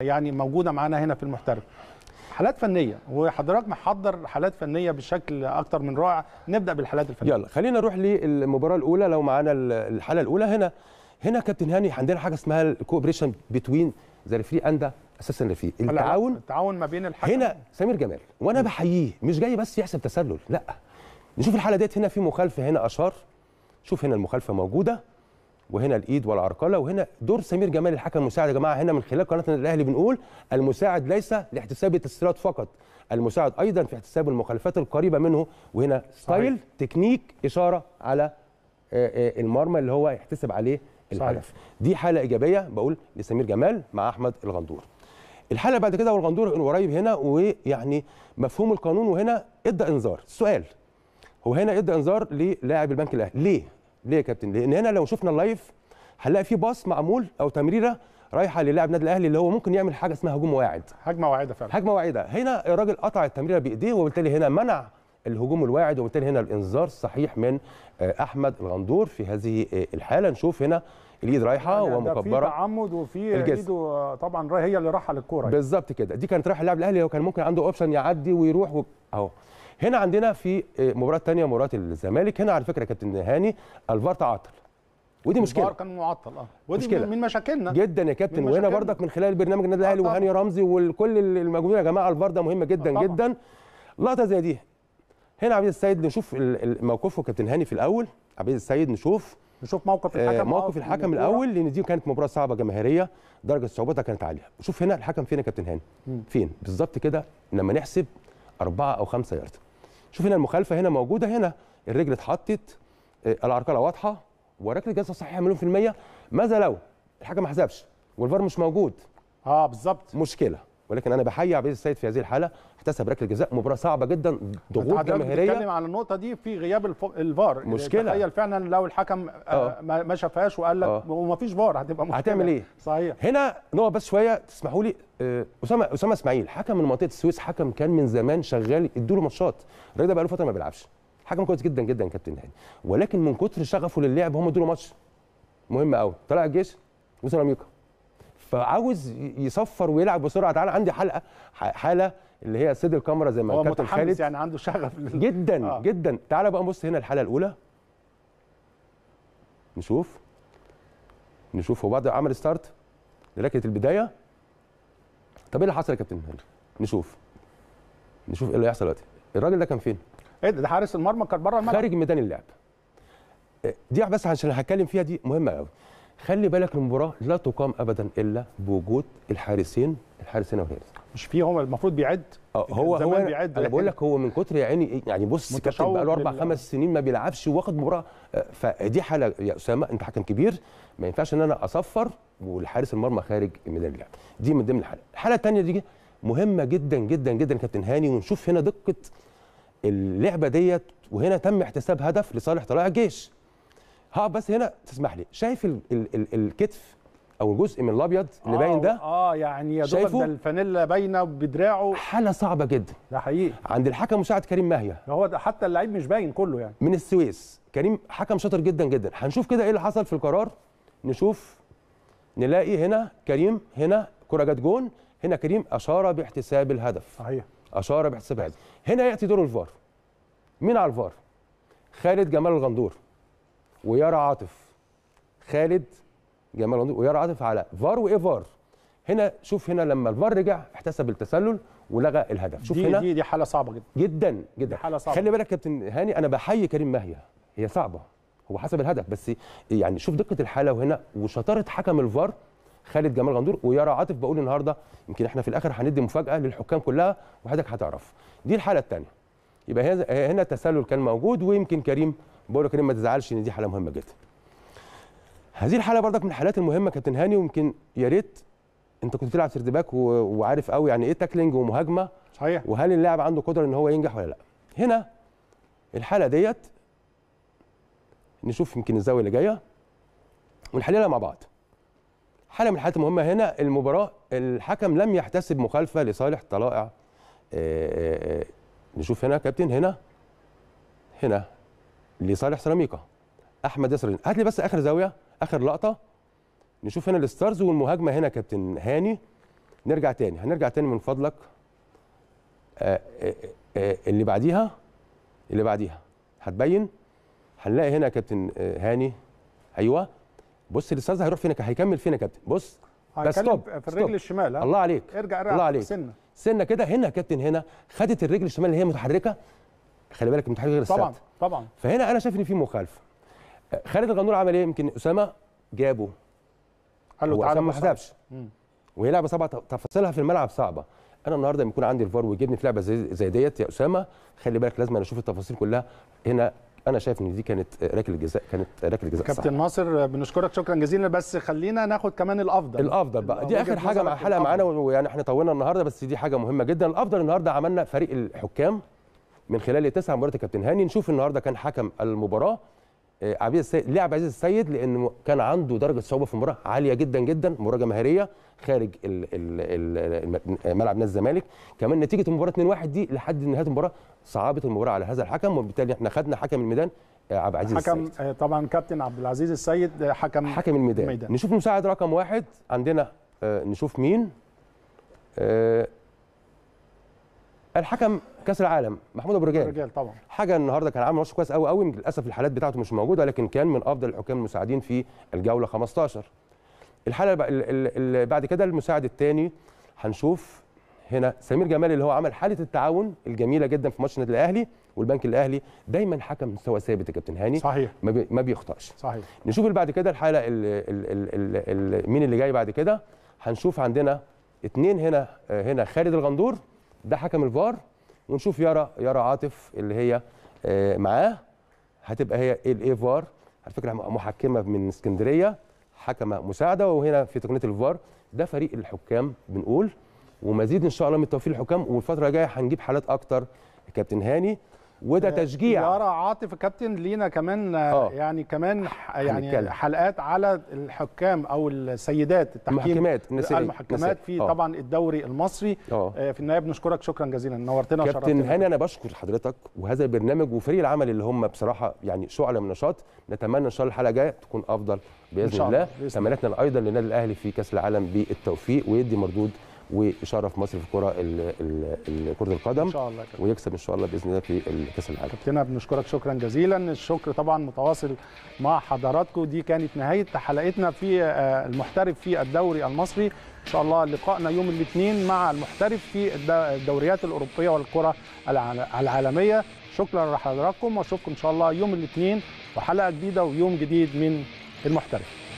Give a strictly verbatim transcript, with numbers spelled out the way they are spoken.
يعني موجوده معانا هنا في المحترف. حالات فنيه وحضرتك محضر حالات فنيه بشكل اكتر من رائع. نبدا بالحالات الفنيه. يلا خلينا نروح للمباراه الاولى. لو معانا الحاله الاولى هنا هنا كابتن هاني، عندنا حاجه اسمها الكوبريشن بتوين ذا ريفري اند اساسا ريفري، التعاون التعاون ما بين الحكم. هنا سمير جمال وانا بحييه مش جاي بس يحسب تسلل، لا نشوف الحاله ديت. هنا في مخالفه، هنا اشار، شوف هنا المخالفه موجوده، وهنا الايد والعرقله، وهنا دور سمير جمال الحكم المساعد. يا جماعه هنا من خلال قناه النادي الاهلي بنقول المساعد ليس لاحتساب التسليلات فقط، المساعد ايضا في احتساب المخالفات القريبه منه. وهنا ستايل صحيح. تكنيك اشاره على المرمى اللي هو يحتسب عليه الهدف. دي حاله ايجابيه بقول لسمير جمال مع احمد الغندور. الحاله بعد كده والغندور قريب هنا، ويعني مفهوم القانون، وهنا ادى انذار. السؤال هو هنا ادى انذار للاعب البنك الاهلي ليه؟ ليه يا كابتن؟ لان هنا لو شفنا اللايف هنلاقي في باص معمول او تمريره رايحه للاعب النادي الاهلي اللي هو ممكن يعمل حاجه اسمها هجوم واعد. هجمه واعده فعلا. هجمه واعده، هنا الراجل قطع التمريره بايديه وبالتالي هنا منع الهجوم الواعد، وبالتالي هنا الانذار الصحيح من احمد الغندور في هذه الحاله. نشوف هنا الايد رايحه يعني ومكبره، في تعمد وفي ايده طبعا هي اللي رايحه للكوره يعني. بالظبط كده، دي كانت رايحه للاعب الاهلي وكان ممكن عنده اوبشن يعدي ويروح و... اهو. هنا عندنا في مباراه ثانيه مباراه الزمالك، هنا على فكره كابتن هاني الفار تعطل ودي مشكله. الفار كان معطل اه ودي مشكلة. من مشاكلنا جدا يا كابتن، وهنا برضك من خلال برنامج النادي الاهلي وهاني رمزي وكل المجهودين يا جماعه الفار ده مهم جدا طبعا. جدا لقطه زي دي. هنا عبيد السيد نشوف موقفه كابتن هاني في الاول. عبيد السيد نشوف نشوف موقف الحكم، موقف الحكم الاول، لان دي كانت مباراه صعبه جماهيريه درجه صعوبتها كانت عاليه. شوف هنا الحكم فين يا كابتن هاني؟ فين بالظبط كده لما نحسب أربعة أو خمسة يارد. شوف هنا المخالفة هنا موجودة، هنا الرجل اتحطت، العرقلة واضحة، وركلة جزاء صحيحة مليون في المية. ماذا لو الحكم ما حسبش والفار مش موجود؟ اه بالظبط مشكلة. ولكن أنا بحيي عبيد السيد في هذه الحالة، احتسب ركلة جزاء، مباراة صعبة جدا، ضغوط جماهيرية. أنت بتتكلم على النقطة دي في غياب الفار، مشكلة. تخيل فعلا لو الحكم آه. ما شافهاش وقال لك آه. ومفيش فار هتبقى مشكلة، هتعمل إيه؟ صحيح. هنا نقف بس شوية تسمحوا لي. أسامة أسامة إسماعيل حكم من منطقة السويس، حكم كان من زمان شغال ادوا له ماتشات، الراجل ده بقى له فترة ما بيلعبش، حكم كويس جدا جدا كابتن هاني، ولكن من كتر شغفه للعب هم ادوا له ماتش مهم قوي، طلع الجيش وصل أمريكا. فعاوز يصفر ويلعب بسرعه. تعالى عندي حلقه حاله اللي هي سيد الكاميرا زي ما كابتن خالد يعني عنده شغف جدا آه. جدا. تعالى بقى نبص هنا الحاله الاولى، نشوف نشوف هو بعد عمل ستارت لركله البدايه. طب ايه اللي حصل يا كابتن هاني؟ نشوف نشوف ايه اللي هيحصل دلوقتي. الراجل ده كان فين؟ ايه ده؟ ده حارس المرمى كان بره الملعب، خارج ميدان اللعب. دي بس عشان هتكلم فيها، دي مهمه قوي. خلي بالك المباراه لا تقام ابدا الا بوجود الحارسين، الحارسين والحارس مش فيه، هو المفروض بيعد اه هو هو بيعد. انا بقول لك هو من كتر يا عيني يعني بص كابتن بقى له اربع خمس سنين ما بيلعبش واخد مباراه. فدي حاله يا اسامه، انت حكم كبير، ما ينفعش ان انا اصفر والحارس المرمى خارج ميدان اللعب. دي من ضمن الحاله. الحاله الثانيه دي مهمه جدا جدا جدا كابتن هاني، ونشوف هنا دقه اللعبه ديت. وهنا تم احتساب هدف لصالح طلائع الجيش. هقف بس هنا تسمح لي. شايف ال ال ال الكتف او الجزء من الابيض اللي باين ده؟ اه يعني يا دوبك ده الفانيلا باينه بدراعه. حاله صعبه جدا ده حقيقي عند الحكم مساعد كريم ماهيه. هو ده حتى اللعيب مش باين كله يعني. من السويس كريم حكم شاطر جدا جدا. هنشوف كده ايه اللي حصل في القرار. نشوف نلاقي هنا كريم، هنا كره جت جون، هنا كريم اشار باحتساب الهدف. صحيح اشار باحتساب الهدف. هنا ياتي دور الفار. مين على الفار؟ خالد جمال الغندور ويرى عاطف. خالد جمال ويرى عاطف على فار وايه فار. هنا شوف هنا لما الفار رجع احتسب التسلل ولغى الهدف. شوف دي هنا دي دي حاله صعبه جدا جدا جدا. حاله صعبه. خلي بالك كابتن هاني انا بحيي كريم ماهيه، هي صعبه هو حسب الهدف بس يعني شوف دقه الحاله وهنا وشطاره حكم الفار خالد جمال غندور ويرى عاطف. بقول النهارده يمكن احنا في الاخر هندي مفاجاه للحكام كلها وحضرتك هتعرف. دي الحاله الثانيه. يبقى هنا التسلل كان موجود ويمكن كريم بقول لك كريم ما تزعلش ان دي حاله مهمه جدا. هذه الحاله برضك من الحالات المهمه كابتن هاني، ويمكن يا ريت انت كنت بتلعب سردباك وعارف قوي يعني ايه تاكلينج ومهاجمه صحيح، وهل اللاعب عنده قدره ان هو ينجح ولا لا. هنا الحاله ديت نشوف يمكن الزاويه اللي جايه ونحللها مع بعض. حاله من الحالات المهمه هنا المباراه الحكم لم يحتسب مخالفه لصالح طلائع. نشوف هنا كابتن هنا هنا لصالح سيراميكا احمد ياسر. هات لي بس اخر زاويه اخر لقطه. نشوف هنا الستارز والمهاجمه هنا كابتن هاني. نرجع تاني هنرجع تاني من فضلك. آآ آآ آآ اللي بعديها اللي بعديها هتبين. هنلاقي هنا كابتن هاني. ايوه بص الاستاذ هيروح فين، هيكمل فين يا كابتن؟ بص بس ستوب في الرجل الشمال. الله عليك، ارجع ارجع سنه سنه كده. هنا يا كابتن هنا خدت الرجل الشمال اللي هي متحركه، خلي بالك متحركه غير الثابته طبعا طبعا. فهنا انا شايف ان في مخالفه. خالد الغندور عمل ايه؟ يمكن اسامه جابه قال له تعالى ما حسبش، وهي لعبه صعبه، تفاصيلها في الملعب صعبه. انا النهارده لما يكون عندي الفار ويجيبني في لعبه زي, زي ديت يا اسامه، خلي بالك لازم انا اشوف التفاصيل كلها. هنا انا شايف ان دي كانت ركله جزاء، كانت ركله جزاء صح. كابتن ناصر بنشكرك شكرا جزيلا، بس خلينا ناخد كمان الافضل. الافضل بقى دي اخر حاجه مع الحلقه معانا، ويعني احنا طولنا النهارده بس دي حاجه مهمه جدا. الافضل النهارده عملنا فريق الحكام من خلال التسع مباريات كابتن هاني. نشوف النهارده كان حكم المباراه عبيد السيد، لعب عبيد السيد لانه كان عنده درجه صعوبه في المباراه عاليه جدا جدا، مباراه جماهيريه خارج ملعب نادي الزمالك. كمان نتيجه المباراه اتنين واحد دي لحد نهايه المباراه صعبت المباراه على هذا الحكم، وبالتالي احنا خدنا حكم الميدان عبد العزيز السيد. حكم طبعا كابتن عبد العزيز السيد حكم حكم الميدان. ميدان. نشوف مساعد رقم واحد عندنا، نشوف مين. الحكم كاس العالم محمود ابو رجال طبعا، حاجه النهارده كان عامل ماتش كويس قوي قوي، للاسف الحالات بتاعته مش موجوده، لكن كان من افضل الحكام المساعدين في الجوله خمستاشر. الحاله اللي بعد كده المساعد الثاني هنشوف هنا سمير جمال، اللي هو عمل حاله التعاون الجميله جدا في ماتش النادي الاهلي والبنك الاهلي. دايما حكم مستوى ثابت يا كابتن هاني، صحيح ما بيخطاش. صحيح. نشوف اللي بعد كده الحاله ال ال ال ال مين اللي جاي بعد كده. هنشوف عندنا اثنين هنا هنا خالد الغندور ده حكم الفار، ونشوف يارا يارا عاطف اللي هي معاه، هتبقى هي الاي فار على فكره، محكمه من اسكندريه حكمه مساعده، وهنا في تقنيه الفار. ده فريق الحكام بنقول، ومزيد ان شاء الله من التوفيق للحكام، والفتره الجايه هنجيب حالات اكتر كابتن هاني، وده تشجيع. يارا عاطف كابتن لينا كمان أوه. يعني كمان يعني هنتكلم. حلقات على الحكام او السيدات التحكيم المحكمات نسيق. المحكمات نسيق. في أوه. طبعا الدوري المصري أوه. في النهايه بنشكرك شكرا جزيلا، نورتنا وشرفتنا كابتن هاني. انا بشكر حضرتك وهذا البرنامج وفريق العمل اللي هم بصراحه يعني شعله من نشاط. نتمنى ان شاء الله الحلقه الجايه تكون افضل باذن الله. تمنياتنا ايضا للنادي الاهلي في كاس العالم بالتوفيق، ويدي مردود وشرف مصر في كرة كرة القدم إن شاء الله، ويكسب إن شاء الله بإذن الله في كأس العالم. كابتننا بنشكرك شكرا جزيلا، الشكر طبعا متواصل مع حضراتكم. دي كانت نهاية حلقتنا في المحترف في الدوري المصري، إن شاء الله لقائنا يوم الاثنين مع المحترف في الدوريات الأوروبية والكرة العالمية. شكرا لحضراتكم، وأشوفكم إن شاء الله يوم الاثنين وحلقة جديدة ويوم جديد من المحترف.